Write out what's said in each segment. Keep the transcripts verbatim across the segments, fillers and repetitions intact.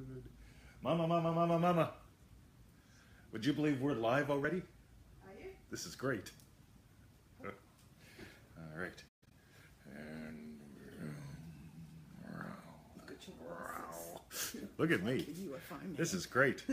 good. Mama, mama, mama, mama. Would you believe we're live already? Are you? This is great. All right. And look at your voices. Look at me. You are fine. This is great.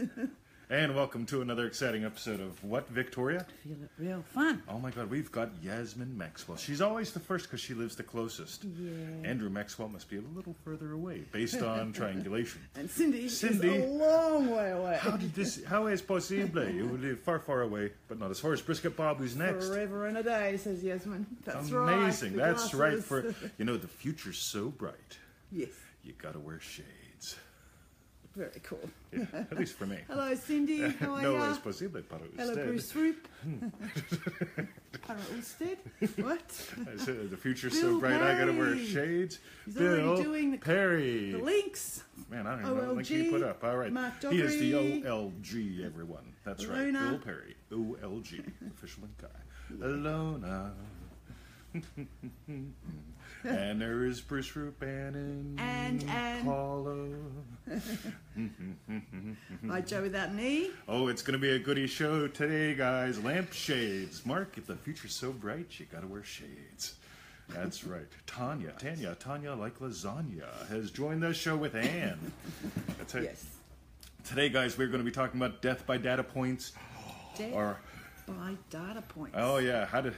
And welcome to another exciting episode of What, Victoria? Feel It Real Fun. Oh my God, we've got Yasmin Maxwell. She's always the first because she lives the closest. Yeah. Andrew Maxwell must be a little further away based on triangulation. And Cindy, Cindy is a long way away. How did this, how is possible? You live far, far away, but not as far as Brisket Bob, who's next. Forever and a day, says Yasmin. That's amazing. Right. Amazing, that's right. For, you know, the future's so bright. Yes. You gotta wear shades. Very cool. Yeah, at least for me. Hello, Cindy. How are you? No es posible para usted. Hello, Bruce Roop. Para usted? What? I said the future's Bill so bright Perry. I gotta wear shades. He's Bill already doing the, Perry. The links. Man, I don't even know what link he put up. All right. Mark Dobry. He is the O L G, everyone. That's Lona. Right. Bill Perry. O L G. Official link guy. Alona. And there is Bruce Roop and and and Paula. Hi, Joe Without Knee. Oh, it's going to be a goodie show today, guys. Lampshades. Mark, if the future's so bright, you got to wear shades. That's right. Tanya, Tanya, Tanya like lasagna has joined the show with Anne. That's it. Yes. Today, guys, we're going to be talking about death by data points. Death or, by data points. Oh, yeah. How to...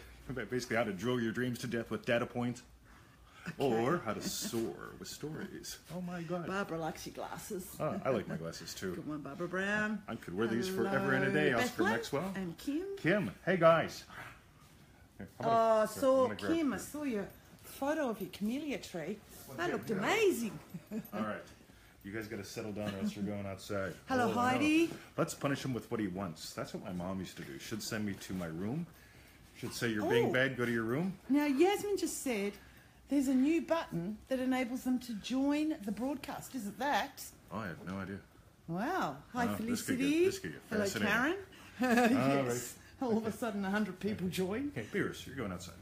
Basically, how to drill your dreams to death with data points, okay. Or how to soar with stories. Oh my God! Barbara likes your glasses. Oh, I like my glasses too. Good one, Barbara Brown. I could wear Hello. These forever and a day. Bethlehem Oscar Maxwell and Kim. Kim, hey guys. Here, oh, I saw so Kim. Here. I saw your photo of your camellia tree. Well, that yeah, looked yeah. amazing. All right, you guys got to settle down, or else you're going outside. Hello, oh, Heidi. No. Let's punish him with what he wants. That's what my mom used to do. She'd send me to my room. Should say you're oh. being bad, go to your room. Now, Yasmin just said there's a new button that enables them to join the broadcast. Is it that? Oh, I have no idea. Wow. Hi, oh, Felicity. This could get, this could get Hello, Karen. Yes. All, right. All of a sudden, one hundred people join. Okay, Beerus, you're going outside.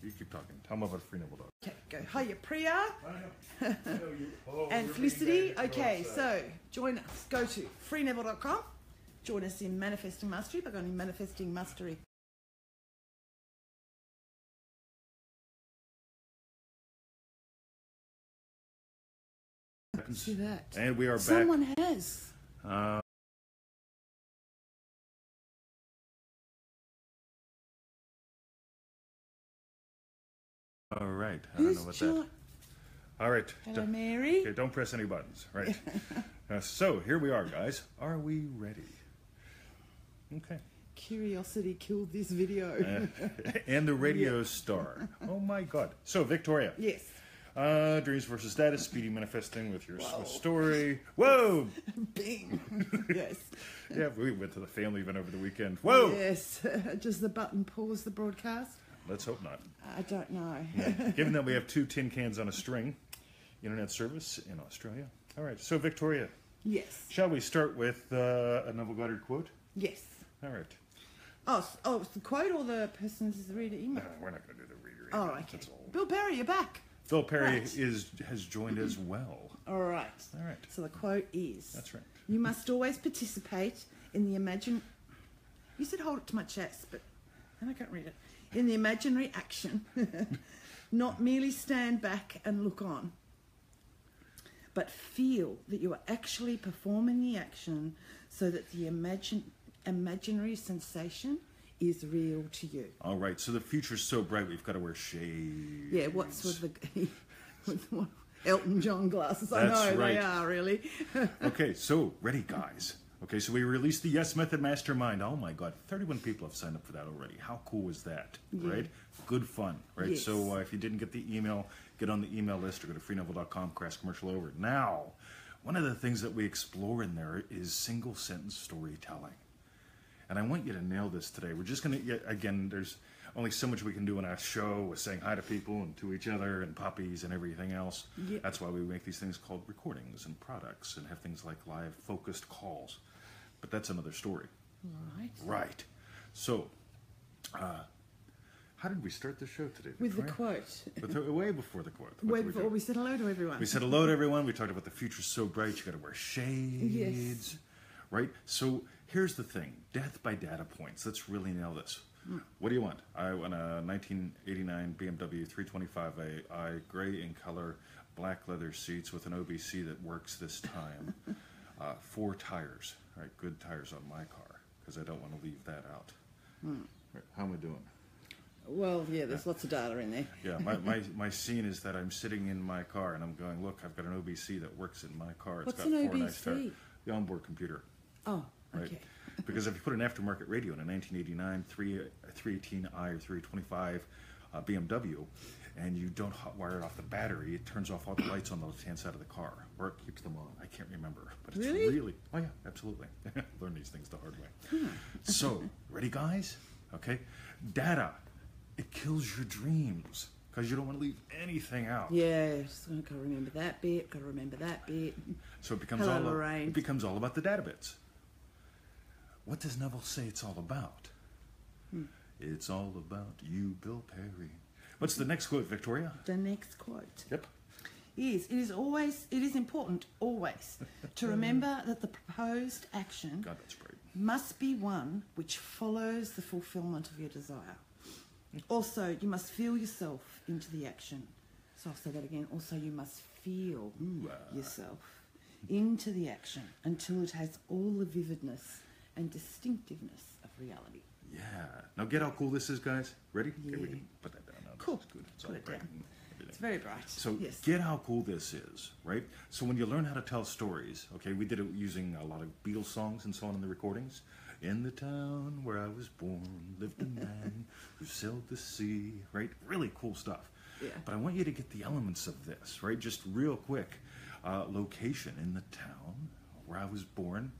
You keep talking. Tell them about FreeNeville dot com. Okay, go. Hiya, Priya. I know. I know you. Oh, and Felicity. Okay, so join us. Go to free neville dot com. Join us in Manifesting Mastery by going to Manifesting Mastery. See that. And we are Someone back. Someone has. Uh, all right. I Who's don't know what your... that. All right. Hello, don't, Mary. Okay, don't press any buttons. Right. uh, so here we are, guys. Are we ready? Okay. Curiosity killed this video. uh, and the radio yeah. star. Oh my God. So Victoria. Yes. Uh, dreams versus status, speedy manifesting with your Whoa. Story. Whoa! Bing! Yes. Yeah, we went to the family event over the weekend. Whoa! Yes. Does the button pause the broadcast? Let's hope not. I don't know. Yeah. Given that we have two tin cans on a string, internet service in Australia. All right, so Victoria. Yes. Shall we start with uh, a Neville Goddard quote? Yes. All right. Oh, oh, it's the quote or the person's the reader email? No, we're not going to do the reader email. Oh, okay. That's all. Bill Perry, you're back. Phil Perry right. is has joined as well. All right. All right. So the quote is. That's right. You must always participate in the imagine. You said hold it to my chest, but and I can't read it. In the imaginary action, not merely stand back and look on, but feel that you are actually performing the action, so that the imagine imaginary sensation is real to you. All right, so the future's so bright, we've got to wear shades. Yeah, what's with the with the Elton John glasses? I That's know right. they are really. Okay, so ready, guys. Okay, so we released the Yes Method Mastermind. Oh my God, thirty-one people have signed up for that already. How cool is that? Yeah. Right, good fun. Right. Yes. So uh, if you didn't get the email, get on the email list or go to free neville dot com. Crash commercial over now. One of the things that we explore in there is single sentence storytelling. And I want you to nail this today. We're just going to, again, there's only so much we can do in our show with saying hi to people and to each other and puppies and everything else. Yep. That's why we make these things called recordings and products and have things like live focused calls. But that's another story. Right. Right. So uh, How did we start the show today? With the quote. But way before the quote. Way before we, we said hello to everyone. We said hello to everyone. We talked about the future's so bright you got to wear shades. Yes. Right? So here's the thing. Death by data points. Let's really nail this. Mm. What do you want? I want a nineteen eighty-nine B M W three twenty-five A i, gray in color, black leather seats with an O B C that works this time. uh, four tires. All right, good tires on my car because I don't want to leave that out. Mm. Right, how am I doing? Well, yeah, there's yeah. lots of data in there. Yeah, my, my, my scene is that I'm sitting in my car and I'm going, look, I've got an O B C that works in my car. It's What's got an four O B C? Nice tires. The onboard computer. Oh, right? Okay. Because if you put an aftermarket radio in a nineteen eighty-nine three eighteen i or three twenty-five uh, B M W and you don't hotwire it off the battery, it turns off all the lights on the left-hand side of the car, or it keeps them on. I can't remember, but it's really, really oh yeah, absolutely. Learn these things the hard way. Hmm. So, ready, guys? Okay, data. It kills your dreams because you don't want to leave anything out. Yeah, just gotta remember that bit. Gotta remember that bit. So it becomes Hello, all Lorraine. It becomes all about the data bits. What does Neville say it's all about? Hmm. It's all about you, Bill Perry. What's the next quote, Victoria? The next quote. Yep. Is it is always it is important always to remember that the proposed action God, that's great. must be one which follows the fulfillment of your desire. Also, you must feel yourself into the action. So I'll say that again. Also, you must feel Ooh, uh. yourself into the action until it has all the vividness and distinctiveness of reality. Yeah. Now get how cool this is, guys. Ready? Yeah. Okay, we can put that down now. Cool. Good. It's put it down. It's very bright. So yes. get how cool this is, right? So when you learn how to tell stories, okay, we did it using a lot of Beatles songs and so on in the recordings. In the town where I was born, lived a man who sailed the sea, right? Really cool stuff. Yeah. But I want you to get the elements of this, right? Just real quick. Uh, location in the town where I was born.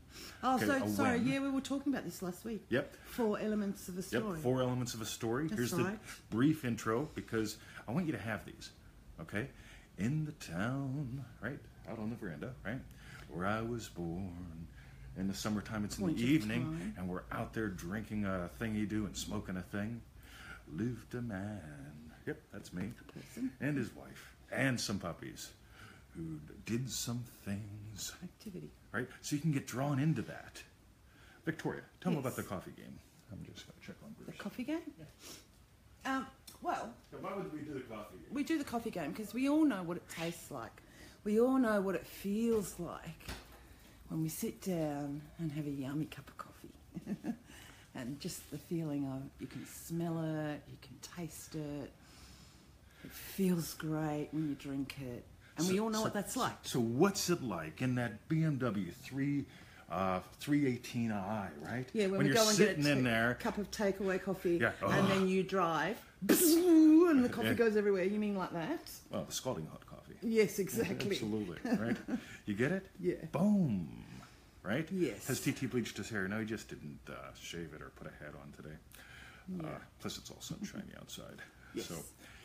Oh, okay, so, sorry, yeah, we were talking about this last week. Yep. Four elements of a story. Yep, four elements of a story. That's Here's right. the brief intro because I want you to have these, okay? In the town, right? Out on the veranda, right? Where I was born. In the summertime, it's in the evening, and we're out there drinking a thingy-do and smoking a thing. Lived a man, yep, that's me, and his wife, and some puppies, who did some things. Activity. Right? So you can get drawn into that. Victoria, tell yes. me about the coffee game. I'm just going to check on Bruce. The coffee game? Yeah. Um, well... So why would we do the coffee game? We do the coffee game because we all know what it tastes like. We all know what it feels like. When we sit down and have a yummy cup of coffee and just the feeling of you can smell it, you can taste it, it feels great when you drink it. And so, we all know so, what that's like. So what's it like in that B M W three, uh, three eighteen i, right? Yeah, when, when we you're go and sitting get a in there. cup of takeaway coffee yeah. oh. and then you drive and the coffee yeah. goes everywhere. You mean like that? Well, the scalding hot coffee. Yes, exactly. Absolutely, right? You get it? Yeah. Boom, right? Yes. Has T T bleached his hair? No, he just didn't uh, shave it or put a hat on today. Yeah. Uh, plus, it's all sunshiny outside. Yes. So,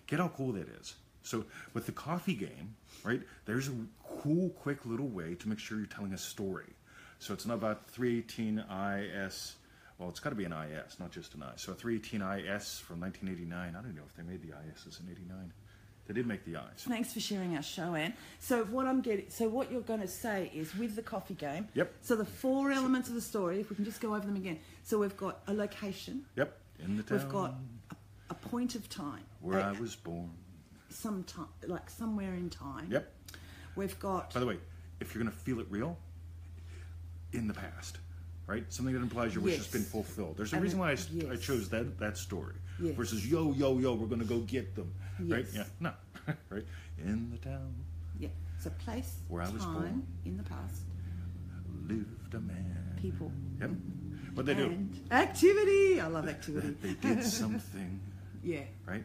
get how cool that is. So, with the coffee game, right, there's a cool, quick little way to make sure you're telling a story. So, it's not about three eighteen i s. Well, it's got to be an I S, not just an I. So, three eighteen i s from nineteen eighty-nine. I don't know if they made the I Ss in eighty-nine. They did make the eyes. Thanks for sharing our show, Anne. So what I'm getting, so what you're going to say is with the coffee game. Yep. So the four elements of the story, if we can just go over them again. So we've got a location. Yep. In the town. We've got a, a point of time. Where a, I was born. Some time, like somewhere in time. Yep. We've got. By the way, if you're going to feel it real, in the past, right? Something that implies your wish yes. has been fulfilled. There's a and reason why I, yes. I chose that that story. Yes. Versus yo yo yo, we're gonna go get them, yes. right? Yeah, no, right? In the town. Yeah, it's a place where I was born. In the past, lived a man. People. Yep. What they do? Activity. I love activity. They did something. Yeah. Right.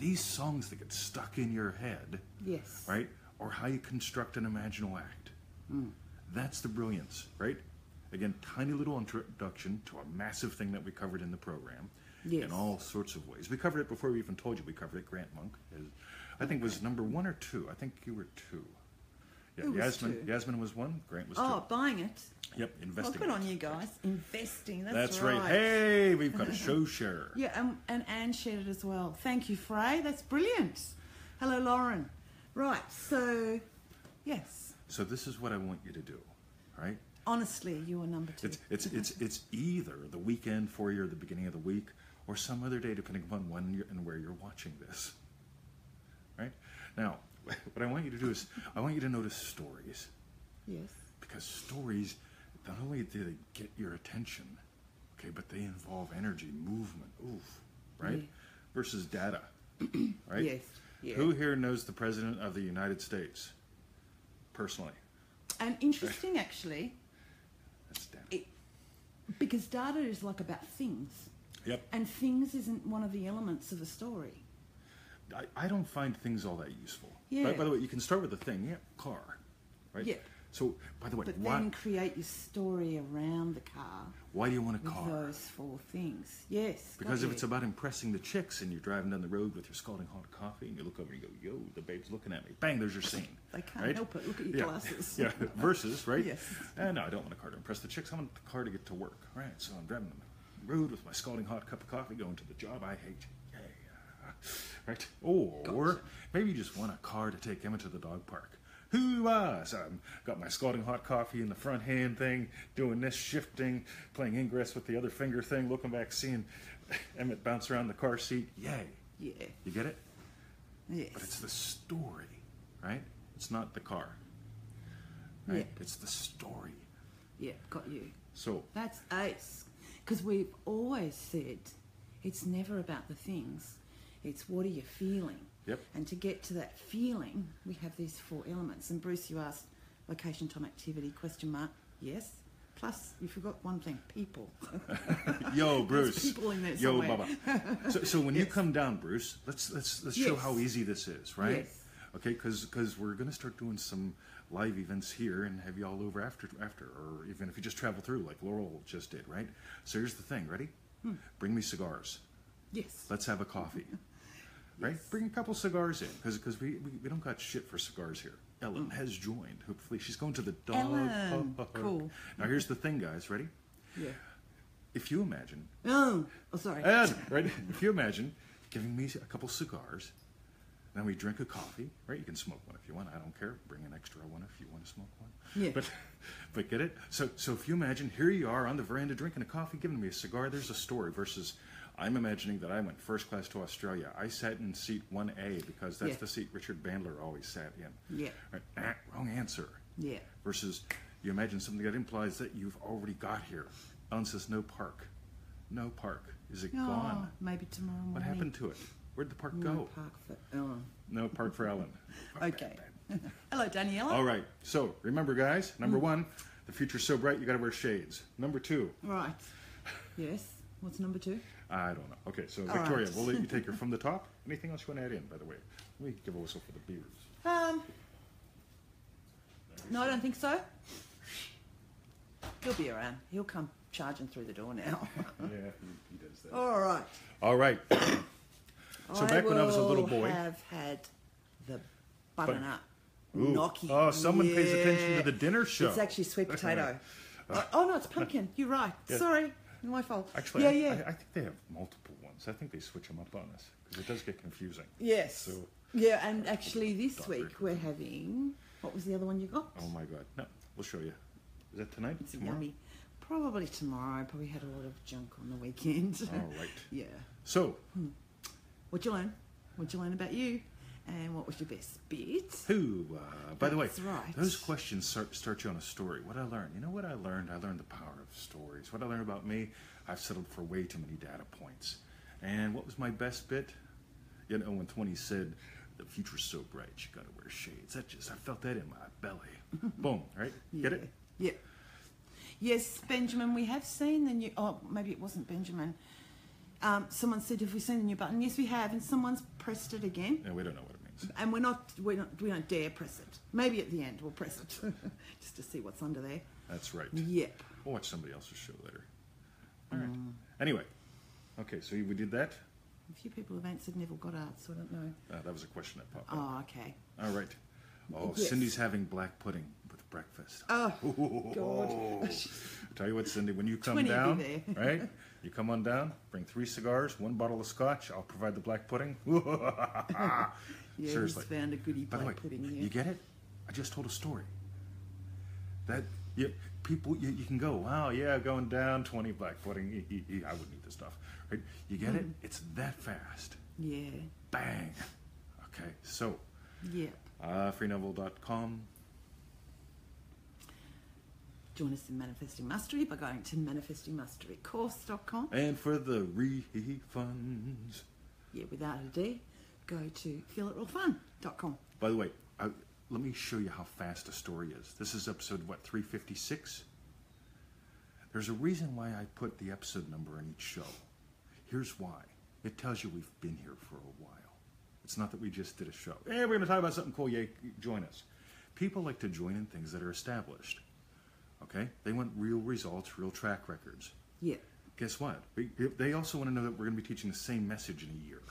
These songs that get stuck in your head. Yes. Right. Or how you construct an imaginal act. Mm. That's the brilliance, right? Again, tiny little introduction to a massive thing that we covered in the program. Yes. In all sorts of ways. We covered it before we even told you we covered it. Grant Monk, is, I think, was number one or two. I think you were two. Yeah, Yasmin, two. Yasmin was one, Grant was two. Oh, buying it. Yep, investing. Well, good on you guys. Investing, that's, that's right. right. Hey, we've got a show share. Yeah, um, and Anne shared it as well. Thank you, Frey. That's brilliant. Hello, Lauren. Right, so, yes. So this is what I want you to do, right? Honestly, you are number two. It's, it's, it's, it's either the weekend for you or the beginning of the week or some other day depending upon when you're, and where you're watching this, right? Now, what I want you to do is I want you to notice stories. Yes. Because stories... Not only do they get your attention, okay, but they involve energy, movement, oof, right? Yeah. Versus data, right? Yes. Yeah. Who here knows the President of the United States, personally? And interesting, right? Actually. That's data. It, because data is like about things. Yep. And things isn't one of the elements of a story. I, I don't find things all that useful. Yeah. By, by the way, you can start with a thing, yeah, car, right? Yeah. So, by the way, but why, then create your story around the car. Why do you want a car? Those four things, yes. Because if you. It's about impressing the chicks, and you're driving down the road with your scalding hot coffee, and you look over and you go, "Yo, the babe's looking at me." Bang! There's your scene. They can't right? help it. Look at your yeah. glasses. Yeah. Versus, right? Yes. And no, I don't want a car to impress the chicks. I want the car to get to work. All right. So I'm driving the road with my scalding hot cup of coffee, going to the job I hate. Yay! Right. Or gotcha. Maybe you just want a car to take Emma to the dog park. Hoo-ah! So I've got my scalding hot coffee in the front hand thing, doing this, shifting, playing ingress with the other finger thing, looking back, seeing Emmett bounce around the car seat. Yay! Yeah. You get it? Yes. But it's the story, right? It's not the car. Right? Yeah. It's the story. Yeah, got you. So. That's ace. Because we've always said it's never about the things. It's what are you feeling? Yep. And to get to that feeling, we have these four elements. And Bruce, you asked location, time, activity, question mark. Yes. Plus, you forgot one thing, people. Yo, Bruce. There's people in there somewhere. Yo, Baba. So, so when yes. you come down, Bruce, let's let's let's yes. show how easy this is, right? Yes. Okay, because because we're going to start doing some live events here and have you all over after after, or even if you just travel through, like Laurel just did, right? So here's the thing. Ready? Hmm. Bring me cigars. Yes. Let's have a coffee. Right? Yes. Bring a couple cigars in, because because we, we, we don't got shit for cigars here. Ellen mm. has joined. Hopefully, she's going to the dog Ellen. park. Cool. Now, here's the thing, guys. Ready? Yeah. If you imagine, oh, oh sorry. Ellen, right? If you imagine giving me a couple cigars, then we drink a coffee. Right? You can smoke one if you want. I don't care. Bring an extra one if you want to smoke one. Yeah. But but get it? So so if you imagine, here you are on the veranda drinking a coffee, giving me a cigar. There's a story versus. I'm imagining that I went first class to Australia. I sat in seat one A because that's yeah. the seat Richard Bandler always sat in. Yeah. Right. Ah, wrong answer. Yeah. Versus you imagine something that implies that you've already got here. Ellen says no park. No park. Is it oh, gone? Maybe tomorrow morning. What happened to it? Where'd the park no go? No park for Ellen. No park for Ellen. Okay. Hello, Daniela. All right. So remember, guys, number mm. one, the future's so bright you got to wear shades. Number two. Right. Yes. What's number two? I don't know. Okay, so all Victoria, right. we'll let you take her from the top. Anything else you want to add in, by the way? Let me give a whistle for the beavers. Um, no, I don't think so. He'll be around. He'll come charging through the door now. Yeah, he, he does that. All right. All right. So I back when I was a little boy. I have had the button up. Gnocchi. Oh, someone yeah. pays attention to the dinner show. It's actually sweet potato. Uh, oh, no, it's pumpkin. You're right. Yeah. Sorry. My fault. Actually, yeah, I, yeah. I, I think they have multiple ones. I think they switch them up on us because it does get confusing. Yes. So, yeah, and actually this Doctor week we're having... What was the other one you got? Oh, my God. No, we'll show you. Is that tonight? It's tomorrow? Yummy. Probably tomorrow. I probably had a lot of junk on the weekend. All right. Yeah. So. Hmm. What'd you learn? What'd you learn about you? And what was your best bit? Who? Uh, by That's the way, right. those questions start, start you on a story. What I learned? You know what I learned? I learned the power of stories. What I learned about me, I've settled for way too many data points. And what was my best bit? You know, when Twenty said, the future's so bright, you gotta wear shades. That just, I felt that in my belly. Boom, right? Yeah. Get it? Yeah. Yes, Benjamin, we have seen the new, oh, maybe it wasn't Benjamin. Um, someone said, have we seen the new button? Yes, we have, and someone's pressed it again. And yeah, we don't know what it means. And we're not, we're not, we don't dare press it. Maybe at the end we'll press it, just to see what's under there. That's right. Yep. We'll watch somebody else's show later. All right. Um, anyway, okay, so we did that. A few people have answered Neville Goddard, so I don't know. Uh, that was a question that popped up. Oh, okay. All right. Oh, yes. Cindy's having black pudding with breakfast. Oh, oh God. I tell you what, Cindy, when you come down, right? You come on down, bring three cigars, one bottle of scotch. I'll provide the black pudding. Yeah, seriously. Found a goodie black way, pudding here. You get it? I just told a story. That yeah, people, you, you can go, wow, yeah, going down, twenty black pudding. I wouldn't eat this stuff. Right? You get mm. it? It's that fast. Yeah. Bang. Okay, so. Yeah. Uh, Free Neville dot com. Join us in Manifesting Mastery by going to Manifesting Mastery Course dot com. And for the refunds. Yeah, without a D, go to Feel It Real Fun dot com. By the way, I, let me show you how fast a story is. This is episode, what, three fifty-six? There's a reason why I put the episode number in each show. Here's why. It tells you we've been here for a while. It's not that we just did a show. Hey, we're going to talk about something cool. Yay, join us. People like to join in things that are established. Okay? They want real results, real track records. Yeah. Guess what? They also want to know that we're going to be teaching the same message in a year.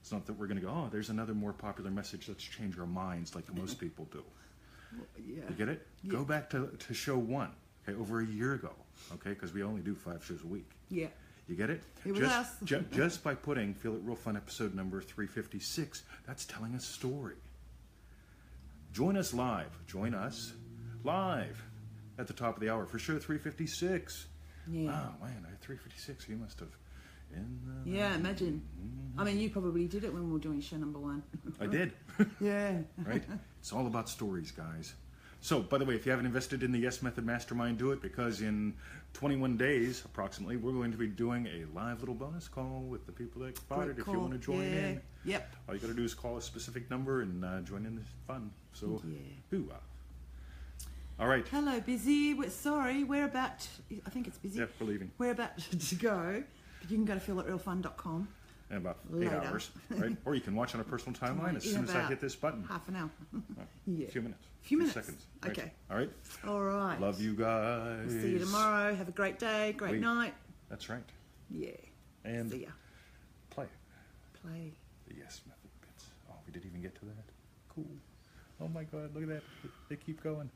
It's not that we're going to go, oh, there's another more popular message. Let's change our minds like most people do. Well, yeah. You get it? Yeah. Go back to, to show one, okay, over a year ago, okay, because we only do five shows a week. Yeah. You get it? It was us. ju just by putting Feel It Real Fun episode number three fifty-six, that's telling a story. Join us live. Join us live at the top of the hour for show three fifty-six. Yeah. Wow, man, I had three fifty-six. You must have. In the yeah, room. Imagine. Mm-hmm. I mean, you probably did it when we were doing show number one. I did. Yeah. Right? It's all about stories, guys. So, by the way, if you haven't invested in the Yes Method Mastermind, do it, because in twenty-one days, approximately, we're going to be doing a live little bonus call with the people that spotted. If you want to join yeah. in, yep. all you got to do is call a specific number and uh, join in the fun. So, yeah. hoo-ah. All right. Hello, busy. We're, sorry, we're about, to, I think it's busy. Yep, we're leaving. We're about to go, but you can go to Feel It Real Fun dot com. In about Later. eight hours, right? Or you can watch on a personal timeline as soon as I hit this button. Half an hour. Right. Yeah. A few minutes. A few minutes. Seconds. Right. Okay. All right. All right. Love you guys. We'll see you tomorrow. Have a great day. Great Wait. night. That's right. Yeah. And see ya. Play. Play. The Yes Method bits. Oh, we didn't even get to that. Cool. Oh my God! Look at that. They keep going.